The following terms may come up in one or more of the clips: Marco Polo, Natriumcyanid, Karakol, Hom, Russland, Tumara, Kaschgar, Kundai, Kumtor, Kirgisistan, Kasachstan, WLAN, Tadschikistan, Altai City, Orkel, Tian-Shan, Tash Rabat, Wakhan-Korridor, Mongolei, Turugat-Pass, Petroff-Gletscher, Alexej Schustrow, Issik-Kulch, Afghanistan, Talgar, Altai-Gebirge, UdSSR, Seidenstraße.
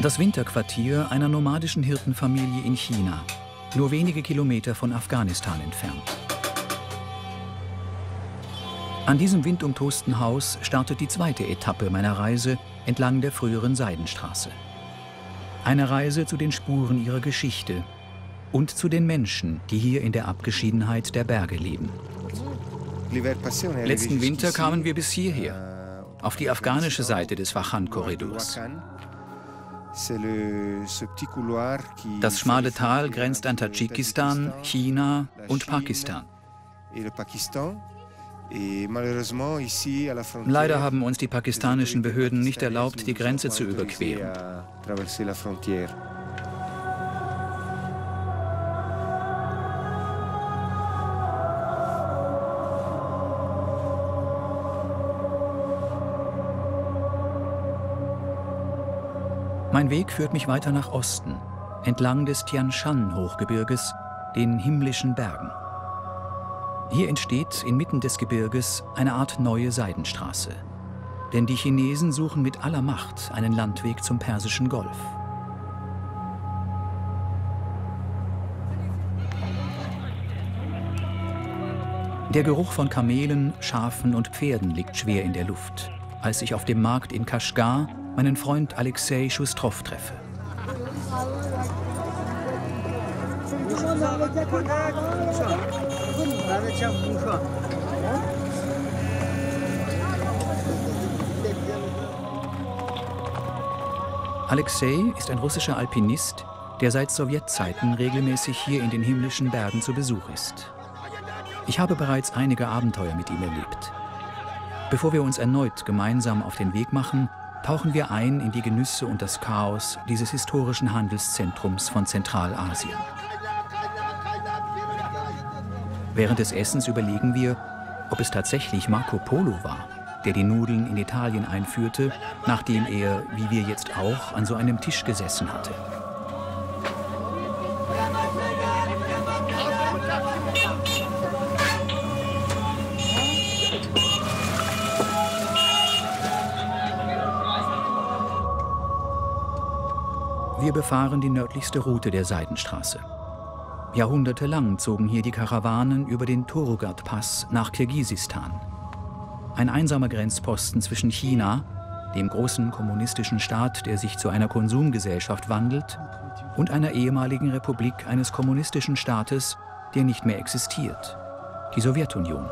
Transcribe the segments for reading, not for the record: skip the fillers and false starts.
Das Winterquartier einer nomadischen Hirtenfamilie in China, nur wenige Kilometer von Afghanistan entfernt. An diesem windumtosten Haus startet die zweite Etappe meiner Reise entlang der früheren Seidenstraße. Eine Reise zu den Spuren ihrer Geschichte und zu den Menschen, die hier in der Abgeschiedenheit der Berge leben. Letzten Winter kamen wir bis hierher, auf die afghanische Seite des Wakhan-Korridors. Das schmale Tal grenzt an Tadschikistan, China und Pakistan. Leider haben uns die pakistanischen Behörden nicht erlaubt, die Grenze zu überqueren. Mein Weg führt mich weiter nach Osten, entlang des Tian-Shan-Hochgebirges, den himmlischen Bergen. Hier entsteht inmitten des Gebirges eine Art neue Seidenstraße. Denn die Chinesen suchen mit aller Macht einen Landweg zum Persischen Golf. Der Geruch von Kamelen, Schafen und Pferden liegt schwer in der Luft, als ich auf dem Markt in Kaschgar meinen Freund Alexej Schustrow treffe. Alexej ist ein russischer Alpinist, der seit Sowjetzeiten regelmäßig hier in den himmlischen Bergen zu Besuch ist. Ich habe bereits einige Abenteuer mit ihm erlebt. Bevor wir uns erneut gemeinsam auf den Weg machen, tauchen wir ein in die Genüsse und das Chaos dieses historischen Handelszentrums von Zentralasien. Während des Essens überlegen wir, ob es tatsächlich Marco Polo war, der die Nudeln in Italien einführte, nachdem er, wie wir jetzt auch, an so einem Tisch gesessen hatte. Wir befahren die nördlichste Route der Seidenstraße. Jahrhundertelang zogen hier die Karawanen über den Turugat-Pass nach Kirgisistan. Ein einsamer Grenzposten zwischen China, dem großen kommunistischen Staat, der sich zu einer Konsumgesellschaft wandelt, und einer ehemaligen Republik eines kommunistischen Staates, der nicht mehr existiert, die Sowjetunion.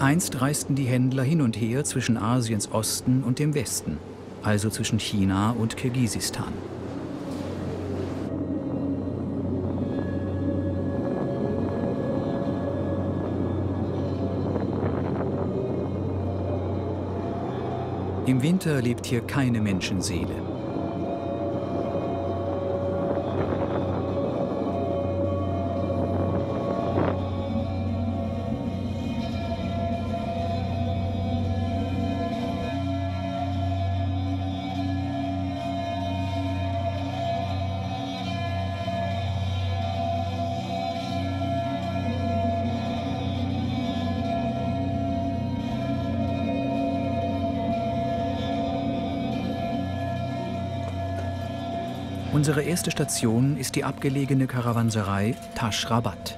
Einst reisten die Händler hin und her zwischen Asiens Osten und dem Westen, also zwischen China und Kirgisistan. Im Winter lebt hier keine Menschenseele. Unsere erste Station ist die abgelegene Karawanserei Tash Rabat.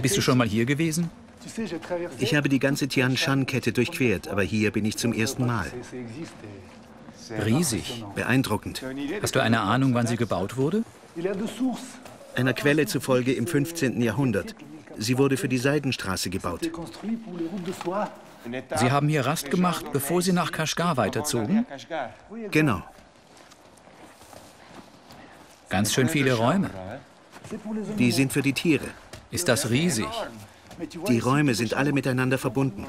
Bist du schon mal hier gewesen? Ich habe die ganze Tian-Shan-Kette durchquert, aber hier bin ich zum ersten Mal. Riesig. Beeindruckend. Hast du eine Ahnung, wann sie gebaut wurde? Einer Quelle zufolge im 15. Jahrhundert. Sie wurde für die Seidenstraße gebaut. Sie haben hier Rast gemacht, bevor Sie nach Kaschgar weiterzogen? Genau. Ganz schön viele Räume. Die sind für die Tiere. Ist das riesig? Die Räume sind alle miteinander verbunden.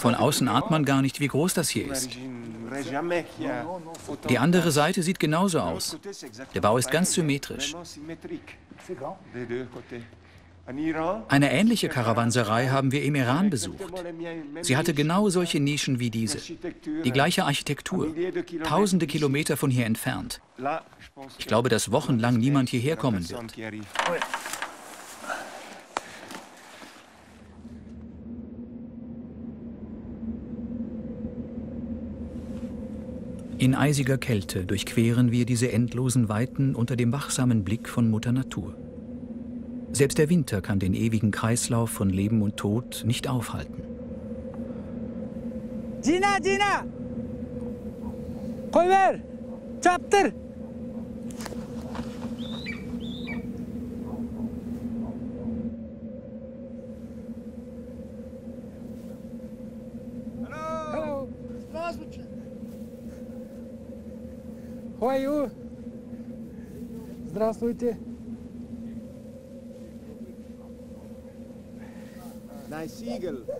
Von außen ahnt man gar nicht, wie groß das hier ist. Die andere Seite sieht genauso aus. Der Bau ist ganz symmetrisch. Eine ähnliche Karawanserei haben wir im Iran besucht. Sie hatte genau solche Nischen wie diese. Die gleiche Architektur, tausende Kilometer von hier entfernt. Ich glaube, dass wochenlang niemand hierher kommen wird. In eisiger Kälte durchqueren wir diese endlosen Weiten unter dem wachsamen Blick von Mutter Natur. Selbst der Winter kann den ewigen Kreislauf von Leben und Tod nicht aufhalten. Gina, Gina! Komm her! Chapter! Hallo! How are you? Здравствуйте.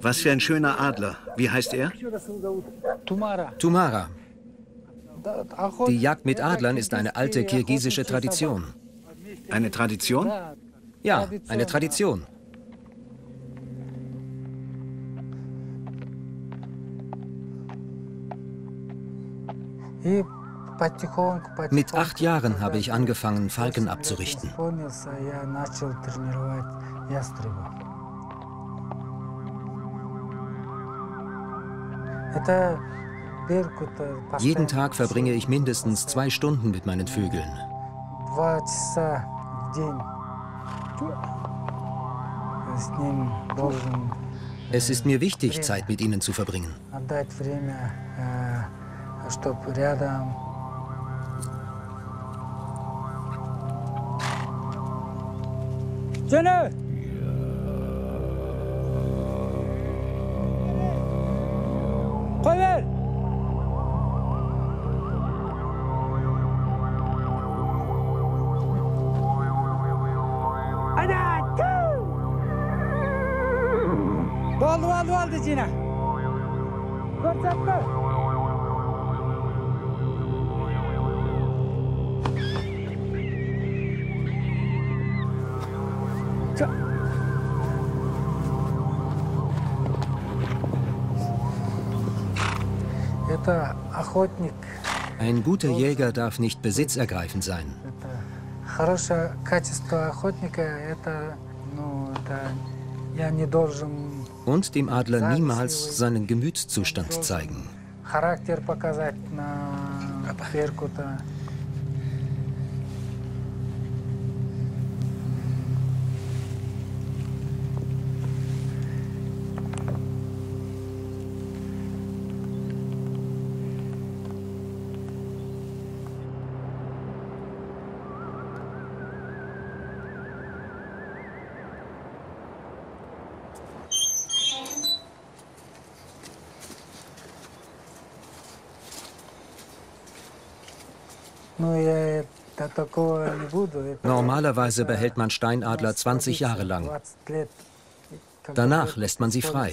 Was für ein schöner Adler. Wie heißt er? Tumara. Die Jagd mit Adlern ist eine alte kirgisische Tradition. Eine Tradition? Ja, eine Tradition. Mit 8 Jahren habe ich angefangen, Falken abzurichten. Jeden Tag verbringe ich mindestens 2 Stunden mit meinen Vögeln. Es ist mir wichtig, Zeit mit ihnen zu verbringen. Ein guter Jäger darf nicht besitzergreifend sein. Und dem Adler niemals seinen Gemütszustand zeigen. Normalerweise behält man Steinadler 20 Jahre lang. Danach lässt man sie frei.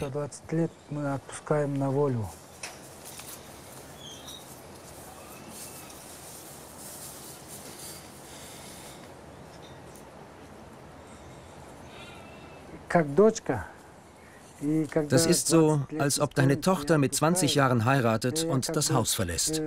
Das ist so, als ob deine Tochter mit 20 Jahren heiratet und das Haus verlässt.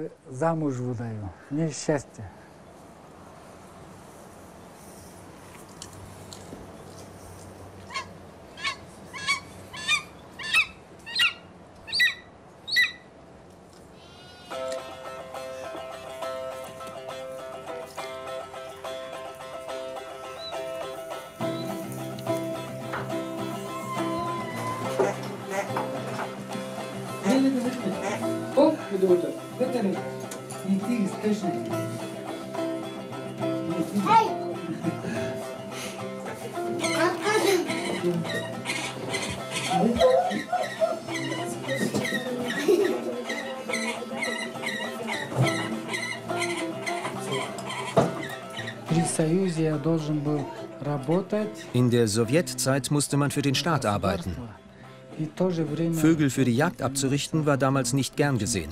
In der Sowjetzeit musste man für den Staat arbeiten. Vögel für die Jagd abzurichten war damals nicht gern gesehen.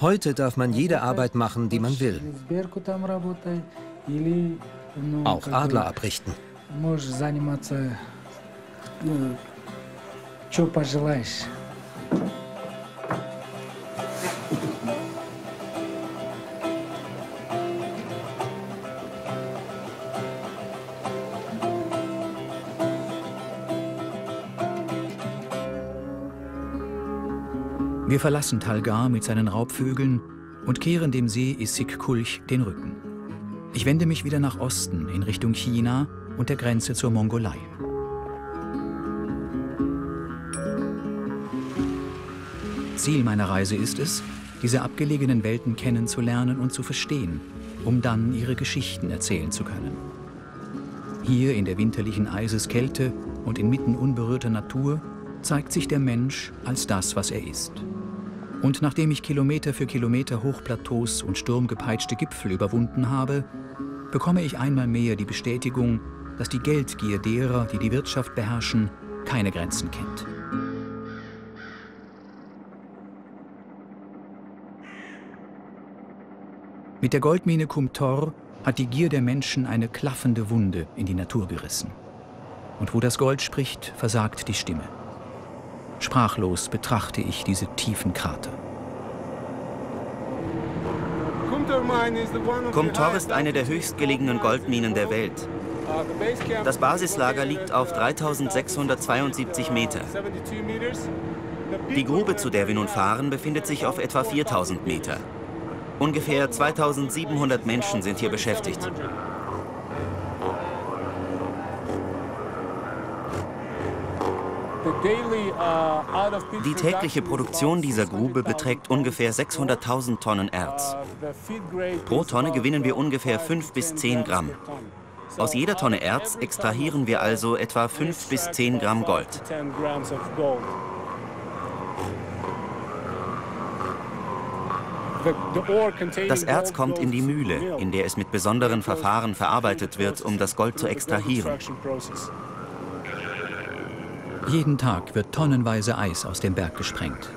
Heute darf man jede Arbeit machen, die man will. Auch Adler abrichten. Wir verlassen Talgar mit seinen Raubvögeln und kehren dem See Issik-Kulch den Rücken. Ich wende mich wieder nach Osten in Richtung China und der Grenze zur Mongolei. Ziel meiner Reise ist es, diese abgelegenen Welten kennenzulernen und zu verstehen, um dann ihre Geschichten erzählen zu können. Hier in der winterlichen Eiseskälte und inmitten unberührter Natur zeigt sich der Mensch als das, was er ist. Und nachdem ich Kilometer für Kilometer Hochplateaus und sturmgepeitschte Gipfel überwunden habe, bekomme ich einmal mehr die Bestätigung, dass die Geldgier derer, die die Wirtschaft beherrschen, keine Grenzen kennt. Mit der Goldmine Kumtor hat die Gier der Menschen eine klaffende Wunde in die Natur gerissen. Und wo das Gold spricht, versagt die Stimme. Sprachlos betrachte ich diese tiefen Krater. Kumtor ist eine der höchstgelegenen Goldminen der Welt. Das Basislager liegt auf 3672 Meter. Die Grube, zu der wir nun fahren, befindet sich auf etwa 4000 Meter. Ungefähr 2700 Menschen sind hier beschäftigt. Die tägliche Produktion dieser Grube beträgt ungefähr 600.000 Tonnen Erz. Pro Tonne gewinnen wir ungefähr 5 bis 10 Gramm. Aus jeder Tonne Erz extrahieren wir also etwa 5 bis 10 Gramm Gold. Das Erz kommt in die Mühle, in der es mit besonderen Verfahren verarbeitet wird, um das Gold zu extrahieren. Jeden Tag wird tonnenweise Eis aus dem Berg gesprengt.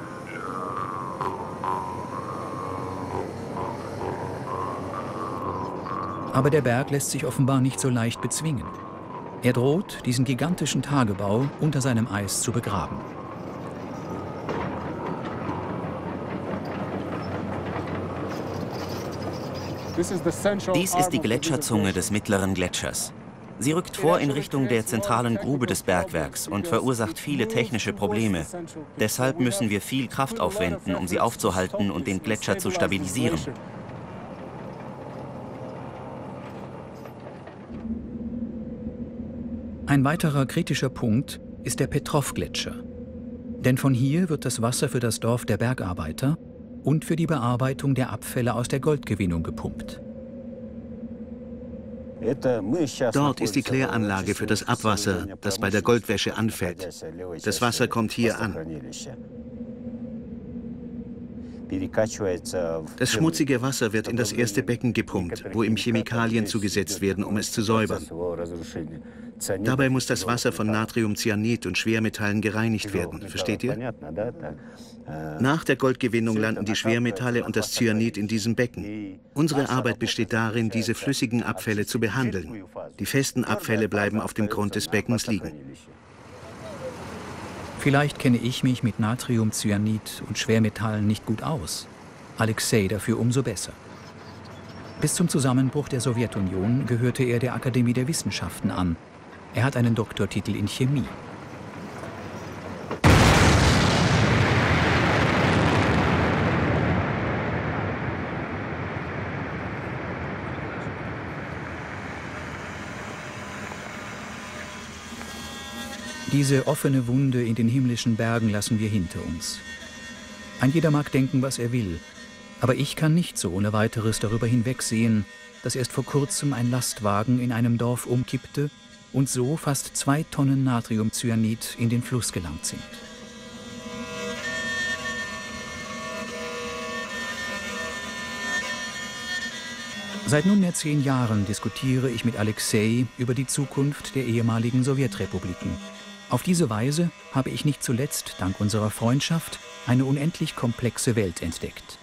Aber der Berg lässt sich offenbar nicht so leicht bezwingen. Er droht, diesen gigantischen Tagebau unter seinem Eis zu begraben. Dies ist die Gletscherzunge des mittleren Gletschers. Sie rückt vor in Richtung der zentralen Grube des Bergwerks und verursacht viele technische Probleme. Deshalb müssen wir viel Kraft aufwenden, um sie aufzuhalten und den Gletscher zu stabilisieren. Ein weiterer kritischer Punkt ist der Petroff-Gletscher. Denn von hier wird das Wasser für das Dorf der Bergarbeiter und für die Bearbeitung der Abfälle aus der Goldgewinnung gepumpt. Dort ist die Kläranlage für das Abwasser, das bei der Goldwäsche anfällt. Das Wasser kommt hier an. Das schmutzige Wasser wird in das erste Becken gepumpt, wo ihm Chemikalien zugesetzt werden, um es zu säubern. Dabei muss das Wasser von Natriumcyanid und Schwermetallen gereinigt werden, versteht ihr? Nach der Goldgewinnung landen die Schwermetalle und das Cyanid in diesem Becken. Unsere Arbeit besteht darin, diese flüssigen Abfälle zu behandeln. Die festen Abfälle bleiben auf dem Grund des Beckens liegen. Vielleicht kenne ich mich mit Natriumcyanid und Schwermetallen nicht gut aus. Alexej dafür umso besser. Bis zum Zusammenbruch der Sowjetunion gehörte er der Akademie der Wissenschaften an. Er hat einen Doktortitel in Chemie. Diese offene Wunde in den himmlischen Bergen lassen wir hinter uns. Ein jeder mag denken, was er will, aber ich kann nicht so ohne weiteres darüber hinwegsehen, dass erst vor kurzem ein Lastwagen in einem Dorf umkippte und so fast 2 Tonnen Natriumcyanid in den Fluss gelangt sind. Seit nunmehr 10 Jahren diskutiere ich mit Alexej über die Zukunft der ehemaligen Sowjetrepubliken. Auf diese Weise habe ich nicht zuletzt, dank unserer Freundschaft, eine unendlich komplexe Welt entdeckt.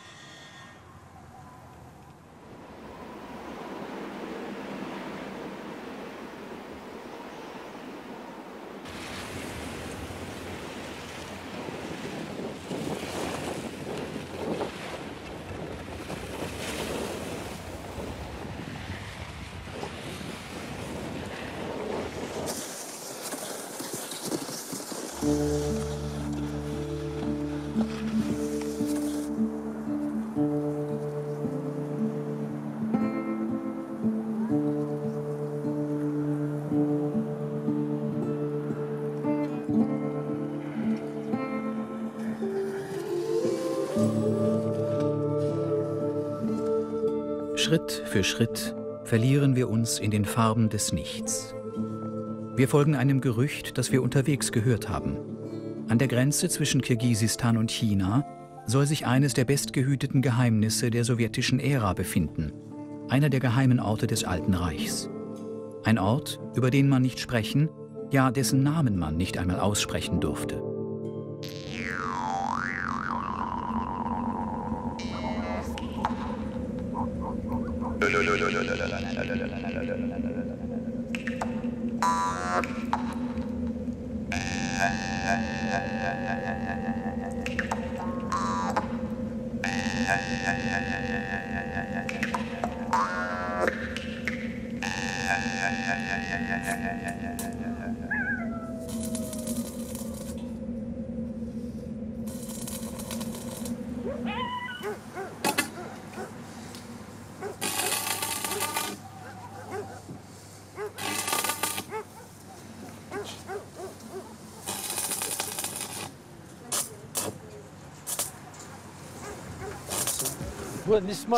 Schritt für Schritt verlieren wir uns in den Farben des Nichts. Wir folgen einem Gerücht, das wir unterwegs gehört haben. An der Grenze zwischen Kirgisistan und China soll sich eines der bestgehüteten Geheimnisse der sowjetischen Ära befinden, einer der geheimen Orte des Alten Reichs. Ein Ort, über den man nicht sprechen, ja dessen Namen man nicht einmal aussprechen durfte.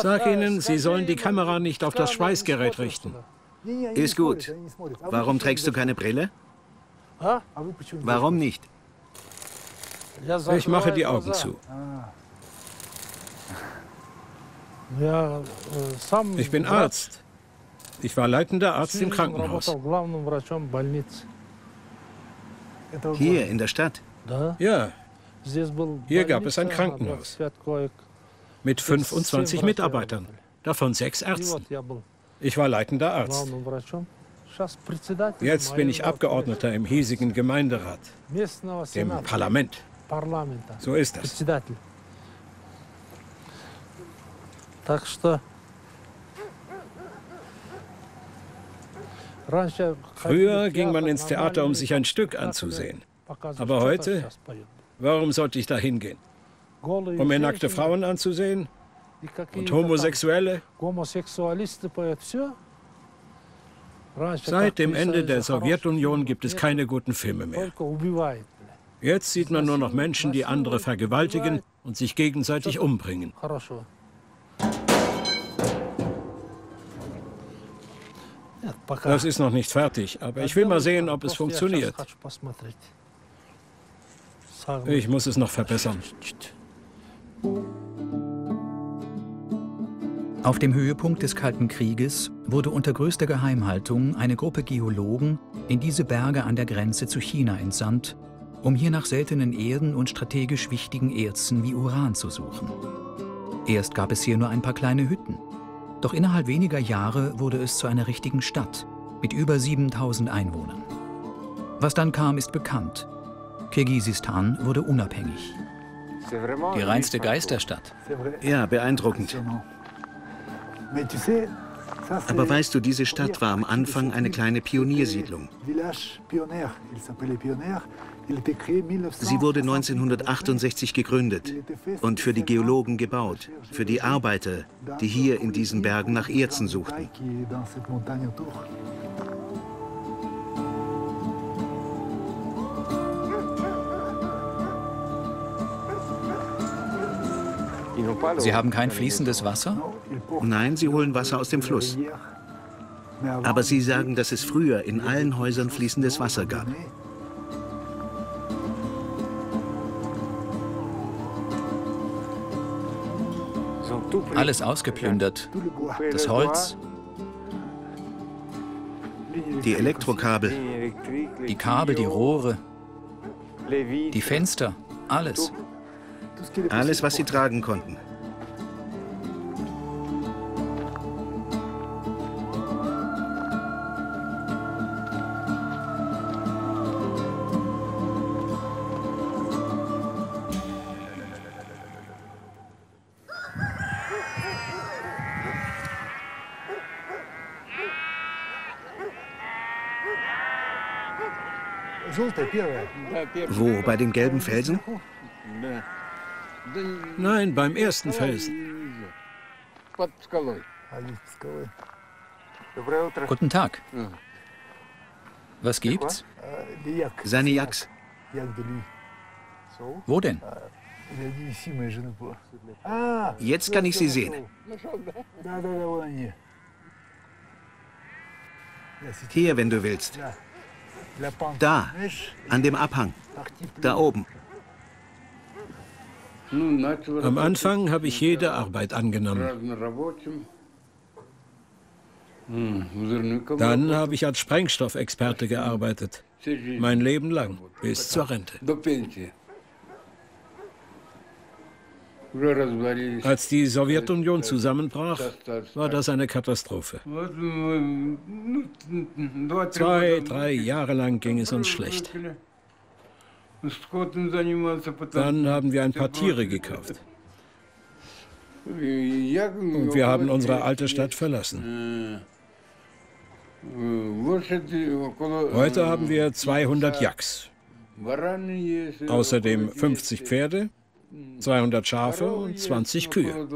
Sag ihnen, sie sollen die Kamera nicht auf das Schweißgerät richten. Ist gut. Warum trägst du keine Brille? Warum nicht? Ich mache die Augen zu. Ich bin Arzt. Ich war leitender Arzt im Krankenhaus. Hier in der Stadt? Ja. Hier gab es ein Krankenhaus. Mit 25 Mitarbeitern, davon 6 Ärzten. Ich war leitender Arzt. Jetzt bin ich Abgeordneter im hiesigen Gemeinderat, dem Parlament. So ist das. Früher ging man ins Theater, um sich ein Stück anzusehen. Aber heute, warum sollte ich da hingehen? Um mir nackte Frauen anzusehen und Homosexuelle. Seit dem Ende der Sowjetunion gibt es keine guten Filme mehr. Jetzt sieht man nur noch Menschen, die andere vergewaltigen und sich gegenseitig umbringen. Das ist noch nicht fertig, aber ich will mal sehen, ob es funktioniert. Ich muss es noch verbessern. Auf dem Höhepunkt des Kalten Krieges wurde unter größter Geheimhaltung eine Gruppe Geologen in diese Berge an der Grenze zu China entsandt, um hier nach seltenen Erden und strategisch wichtigen Erzen wie Uran zu suchen. Erst gab es hier nur ein paar kleine Hütten. Doch innerhalb weniger Jahre wurde es zu einer richtigen Stadt mit über 7000 Einwohnern. Was dann kam, ist bekannt. Kirgisistan wurde unabhängig. Die reinste Geisterstadt. Ja, beeindruckend. Aber weißt du, diese Stadt war am Anfang eine kleine Pioniersiedlung. Sie wurde 1968 gegründet und für die Geologen gebaut, für die Arbeiter, die hier in diesen Bergen nach Erzen suchten. Sie haben kein fließendes Wasser? Nein, sie holen Wasser aus dem Fluss. Aber sie sagen, dass es früher in allen Häusern fließendes Wasser gab. Alles ausgeplündert. Das Holz, die Elektrokabel, die Kabel, die Rohre, die Fenster, alles. Alles, was sie tragen konnten. Wo, bei den gelben Felsen? Nein, beim ersten Felsen. Guten Tag. Was gibt's? Seine Yaks. Wo denn? Jetzt kann ich sie sehen. Hier, wenn du willst. Da, an dem Abhang, da oben. Am Anfang habe ich jede Arbeit angenommen. Dann habe ich als Sprengstoffexperte gearbeitet. Mein Leben lang, bis zur Rente. Als die Sowjetunion zusammenbrach, war das eine Katastrophe. 2, 3 Jahre lang ging es uns schlecht. Dann haben wir ein paar Tiere gekauft. Und wir haben unsere alte Stadt verlassen. Heute haben wir 200 Yaks. Außerdem 50 Pferde. 200 Schafe und 20 Kühe.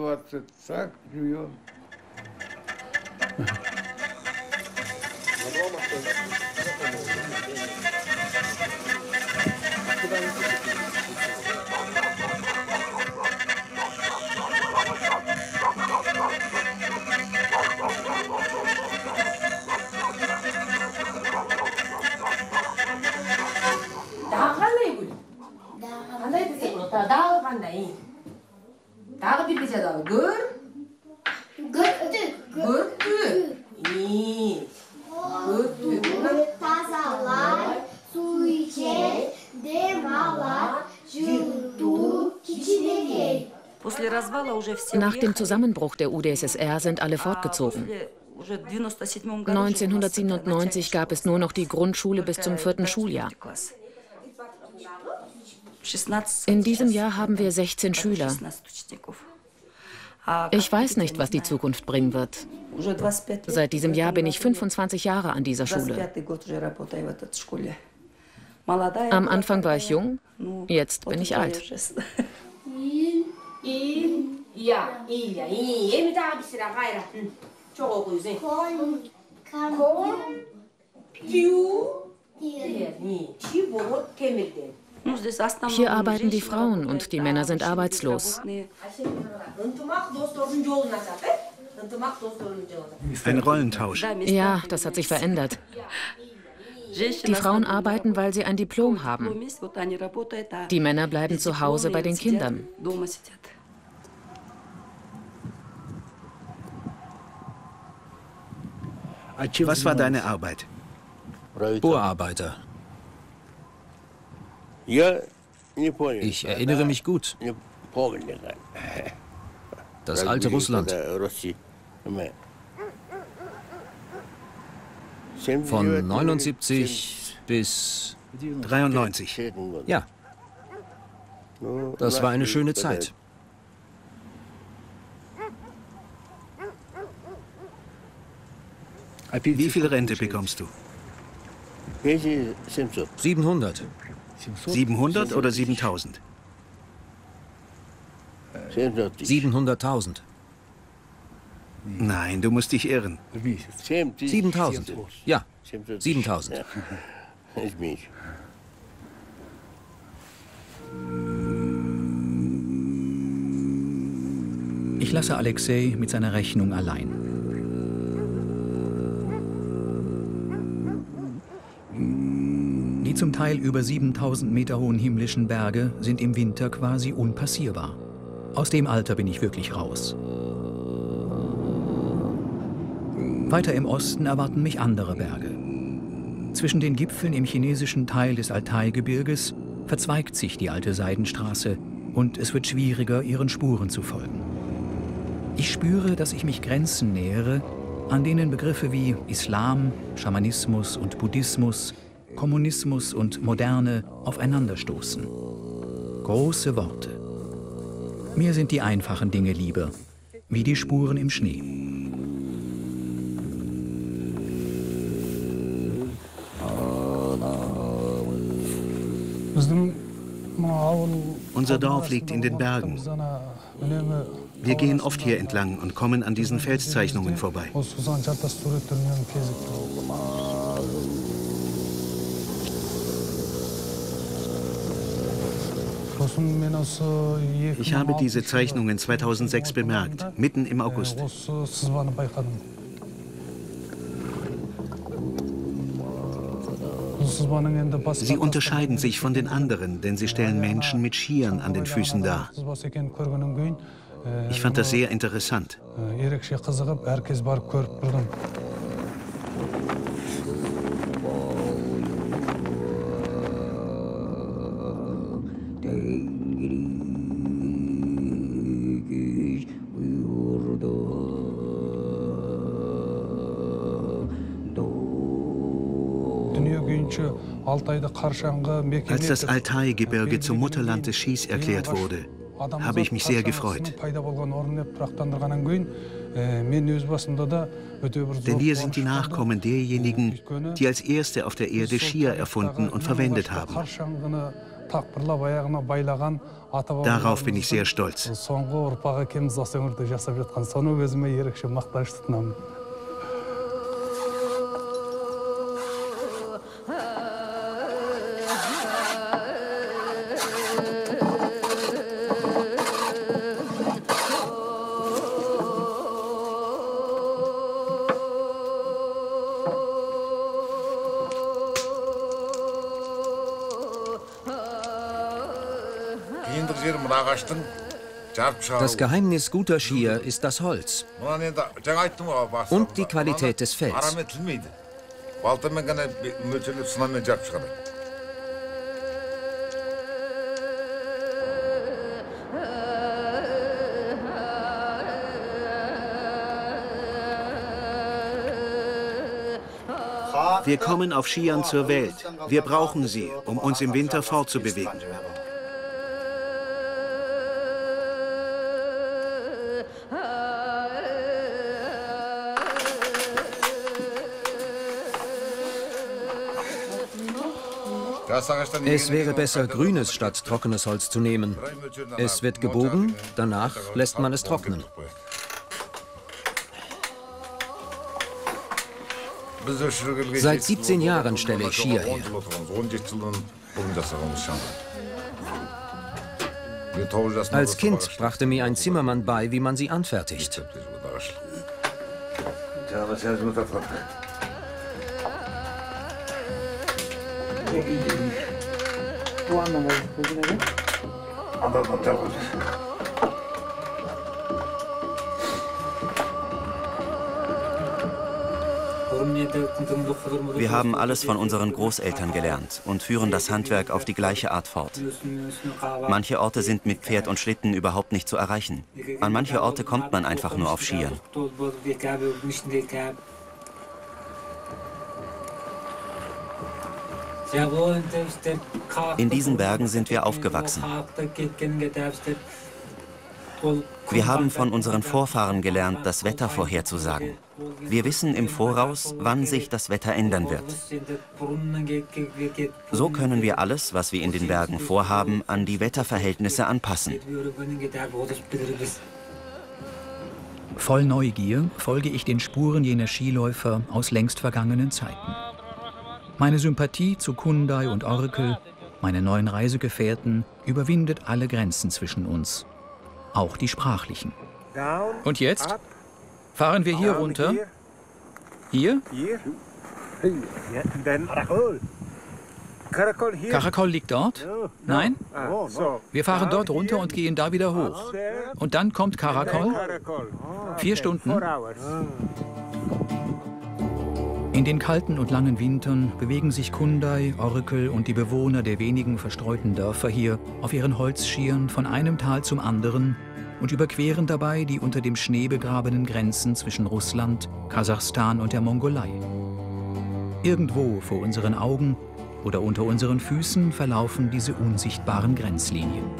Nach dem Zusammenbruch der UdSSR sind alle fortgezogen. 1997 gab es nur noch die Grundschule bis zum 4. Schuljahr. In diesem Jahr haben wir 16 Schüler. Ich weiß nicht, was die Zukunft bringen wird. Seit diesem Jahr bin ich 25 Jahre an dieser Schule. Am Anfang war ich jung, jetzt bin ich alt. Hier arbeiten die Frauen und die Männer sind arbeitslos. Ein Rollentausch. Ja, das hat sich verändert. Die Frauen arbeiten, weil sie ein Diplom haben. Die Männer bleiben zu Hause bei den Kindern. Was war deine Arbeit? Bohrarbeiter. Ich erinnere mich gut. Das alte Russland. Von 79 bis 93. Ja. Das war eine schöne Zeit. Wie viel Rente bekommst du? 700. 700 oder 7000? 700.000. Nein, du musst dich irren. 7000. Ja, 7000. Ich lasse Alexej mit seiner Rechnung allein. Die zum Teil über 7000 Meter hohen himmlischen Berge sind im Winter quasi unpassierbar. Aus dem Alter bin ich wirklich raus. Weiter im Osten erwarten mich andere Berge. Zwischen den Gipfeln im chinesischen Teil des Altai-Gebirges verzweigt sich die alte Seidenstraße, und es wird schwieriger, ihren Spuren zu folgen. Ich spüre, dass ich mich Grenzen nähere, an denen Begriffe wie Islam, Schamanismus und Buddhismus, Kommunismus und Moderne aufeinanderstoßen. Große Worte. Mir sind die einfachen Dinge lieber, wie die Spuren im Schnee. Unser Dorf liegt in den Bergen. Wir gehen oft hier entlang und kommen an diesen Felszeichnungen vorbei. Ich habe diese Zeichnungen 2006 bemerkt, mitten im August. Sie unterscheiden sich von den anderen, denn sie stellen Menschen mit Skiern an den Füßen dar. Ich fand das sehr interessant. Als das Altai-Gebirge zum Mutterland des Skis erklärt wurde, habe ich mich sehr gefreut. Denn wir sind die Nachkommen derjenigen, die als Erste auf der Erde Skier erfunden und verwendet haben. Darauf bin ich sehr stolz. Das Geheimnis guter Skier ist das Holz und die Qualität des Fells. Wir kommen auf Skiern zur Welt. Wir brauchen sie, um uns im Winter fortzubewegen. Es wäre besser, grünes statt trockenes Holz zu nehmen. Es wird gebogen, danach lässt man es trocknen. Seit 17 Jahren stelle ich Skier her. Als Kind brachte mir ein Zimmermann bei, wie man sie anfertigt. Wir haben alles von unseren Großeltern gelernt und führen das Handwerk auf die gleiche Art fort. Manche Orte sind mit Pferd und Schlitten überhaupt nicht zu erreichen. An manche Orte kommt man einfach nur auf Skiern. In diesen Bergen sind wir aufgewachsen. Wir haben von unseren Vorfahren gelernt, das Wetter vorherzusagen. Wir wissen im Voraus, wann sich das Wetter ändern wird. So können wir alles, was wir in den Bergen vorhaben, an die Wetterverhältnisse anpassen. Voll Neugier folge ich den Spuren jener Skiläufer aus längst vergangenen Zeiten. Meine Sympathie zu Kundai und Orkel, meine neuen Reisegefährten, überwindet alle Grenzen zwischen uns, auch die sprachlichen. Und jetzt fahren wir hier runter. Hier? Karakol liegt dort? Nein? Wir fahren dort runter und gehen da wieder hoch. Und dann kommt Karakol. 4 Stunden. In den kalten und langen Wintern bewegen sich Kundai, Orkel und die Bewohner der wenigen verstreuten Dörfer hier auf ihren Holzschieren von einem Tal zum anderen und überqueren dabei die unter dem Schnee begrabenen Grenzen zwischen Russland, Kasachstan und der Mongolei. Irgendwo vor unseren Augen oder unter unseren Füßen verlaufen diese unsichtbaren Grenzlinien.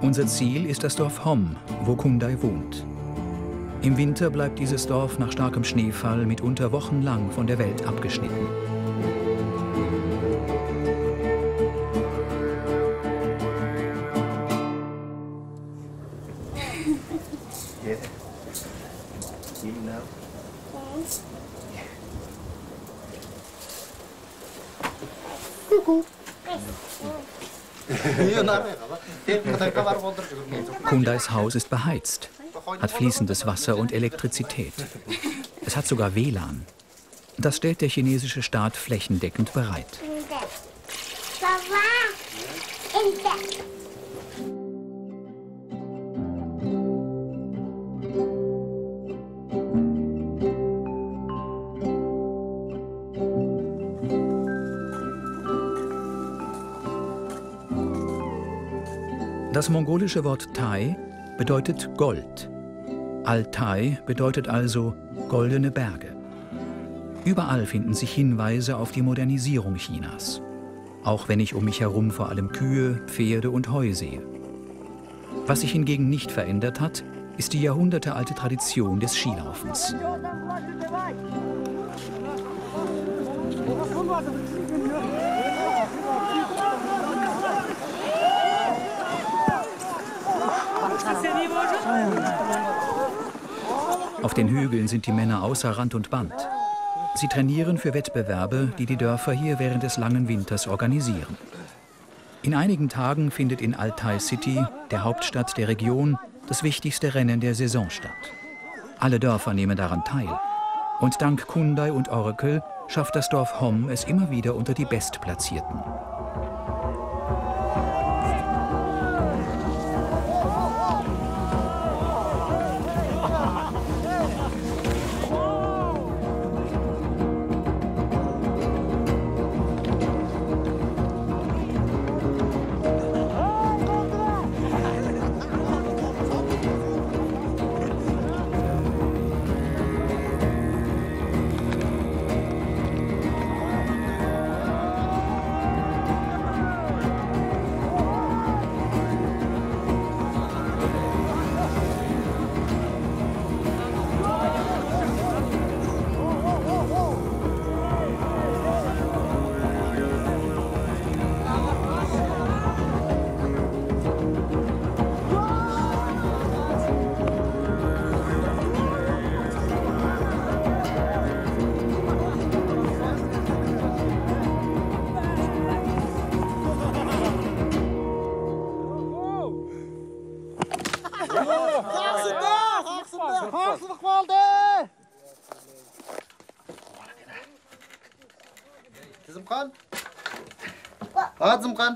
Unser Ziel ist das Dorf Hom, wo Kundai wohnt. Im Winter bleibt dieses Dorf nach starkem Schneefall mitunter wochenlang von der Welt abgeschnitten. Kundais Haus ist beheizt, hat fließendes Wasser und Elektrizität. Es hat sogar WLAN. Das stellt der chinesische Staat flächendeckend bereit. Das mongolische Wort Thai bedeutet Gold. Altai bedeutet also goldene Berge. Überall finden sich Hinweise auf die Modernisierung Chinas. Auch wenn ich um mich herum vor allem Kühe, Pferde und Heu sehe. Was sich hingegen nicht verändert hat, ist die jahrhundertealte Tradition des Skilaufens. Auf den Hügeln sind die Männer außer Rand und Band. Sie trainieren für Wettbewerbe, die die Dörfer hier während des langen Winters organisieren. In einigen Tagen findet in Altai City, der Hauptstadt der Region, das wichtigste Rennen der Saison statt. Alle Dörfer nehmen daran teil. Und dank Kundai und Orkel schafft das Dorf Hom es immer wieder unter die Bestplatzierten.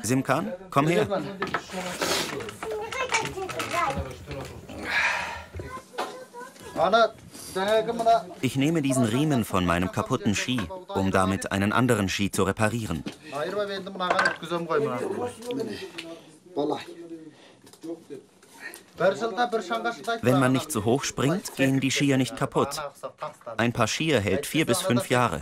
Simkan, komm her. Ich nehme diesen Riemen von meinem kaputten Ski, um damit einen anderen Ski zu reparieren. Wenn man nicht zu hoch springt, gehen die Skier nicht kaputt. Ein Paar Skier hält 4 bis 5 Jahre.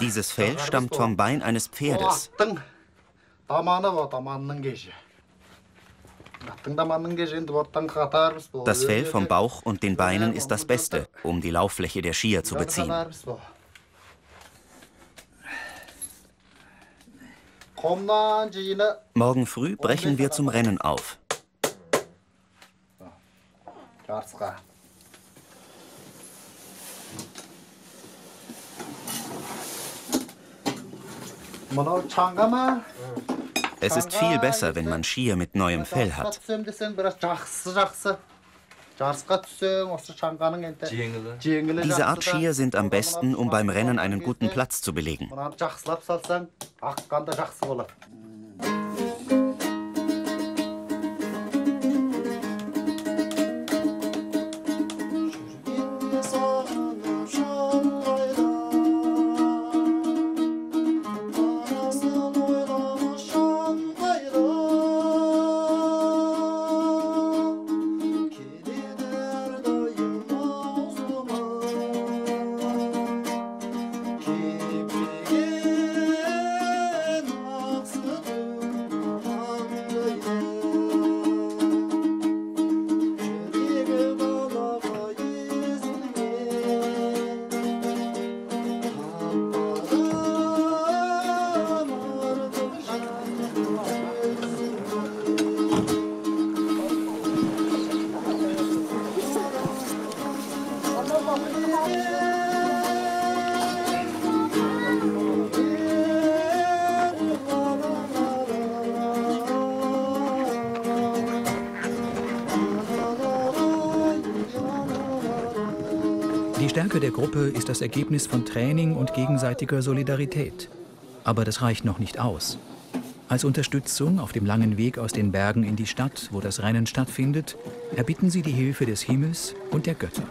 Dieses Fell stammt vom Bein eines Pferdes. Das Fell vom Bauch und den Beinen ist das Beste, um die Lauffläche der Skier zu beziehen. Morgen früh brechen wir zum Rennen auf. Es ist viel besser, wenn man Skier mit neuem Fell hat. Diese Art Skier sind am besten, um beim Rennen einen guten Platz zu belegen. Die Stärke der Gruppe ist das Ergebnis von Training und gegenseitiger Solidarität. Aber das reicht noch nicht aus. Als Unterstützung auf dem langen Weg aus den Bergen in die Stadt, wo das Rennen stattfindet, erbitten sie die Hilfe des Himmels und der Götter.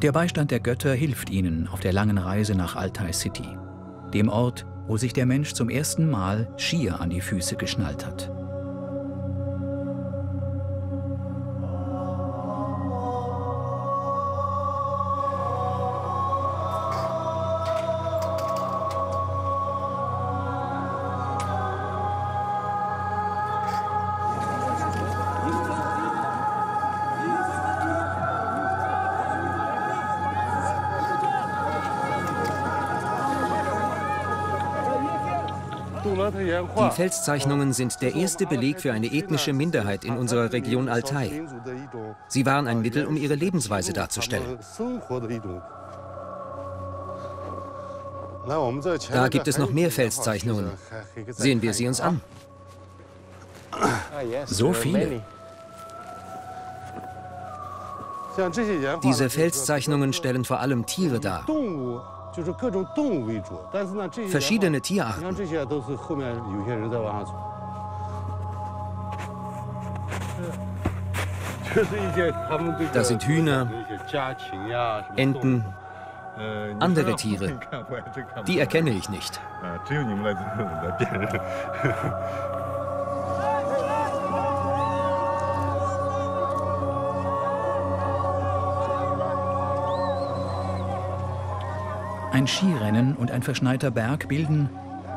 Der Beistand der Götter hilft ihnen auf der langen Reise nach Altai City, dem Ort, wo sich der Mensch zum ersten Mal Skier an die Füße geschnallt hat. Die Felszeichnungen sind der erste Beleg für eine ethnische Minderheit in unserer Region Altai. Sie waren ein Mittel, um ihre Lebensweise darzustellen. Da gibt es noch mehr Felszeichnungen. Sehen wir sie uns an. So viele. Diese Felszeichnungen stellen vor allem Tiere dar. Verschiedene Tierarten. Da sind Hühner, Enten, andere Tiere. Die erkenne ich nicht. Ein Skirennen und ein verschneiter Berg bilden,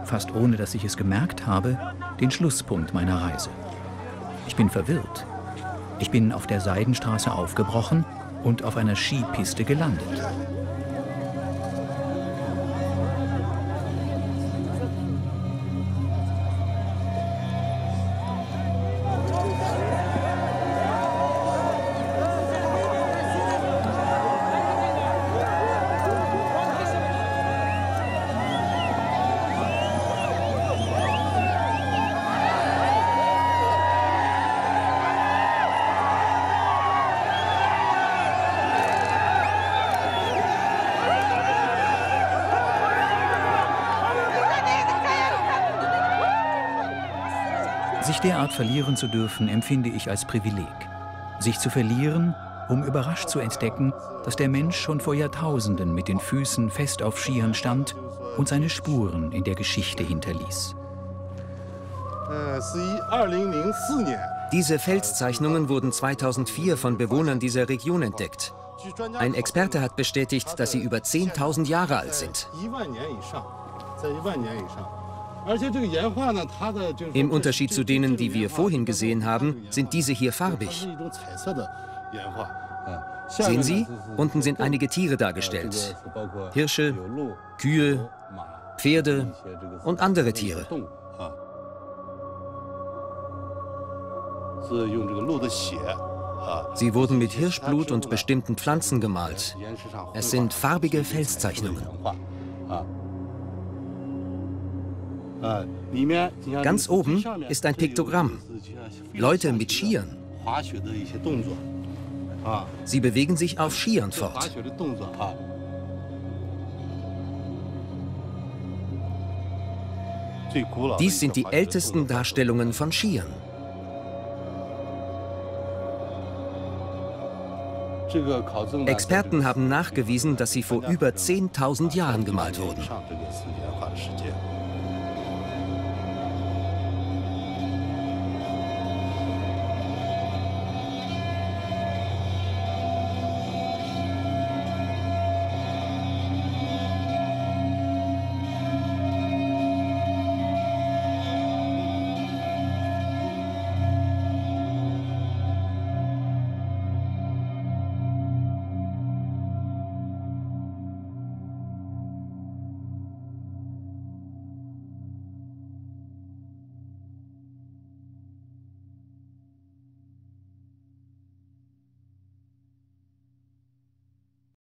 fast ohne dass ich es gemerkt habe, den Schlusspunkt meiner Reise. Ich bin verwirrt. Ich bin auf der Seidenstraße aufgebrochen und auf einer Skipiste gelandet. Sich derart verlieren zu dürfen, empfinde ich als Privileg. Sich zu verlieren, um überrascht zu entdecken, dass der Mensch schon vor Jahrtausenden mit den Füßen fest auf Skiern stand und seine Spuren in der Geschichte hinterließ. Diese Felszeichnungen wurden 2004 von Bewohnern dieser Region entdeckt. Ein Experte hat bestätigt, dass sie über 10.000 Jahre alt sind. Im Unterschied zu denen, die wir vorhin gesehen haben, sind diese hier farbig. Sehen Sie, unten sind einige Tiere dargestellt. Hirsche, Kühe, Pferde und andere Tiere. Sie wurden mit Hirschblut und bestimmten Pflanzen gemalt. Es sind farbige Felszeichnungen. Ganz oben ist ein Piktogramm. Leute mit Skiern. Sie bewegen sich auf Skiern fort. Dies sind die ältesten Darstellungen von Skiern. Experten haben nachgewiesen, dass sie vor über 10.000 Jahren gemalt wurden.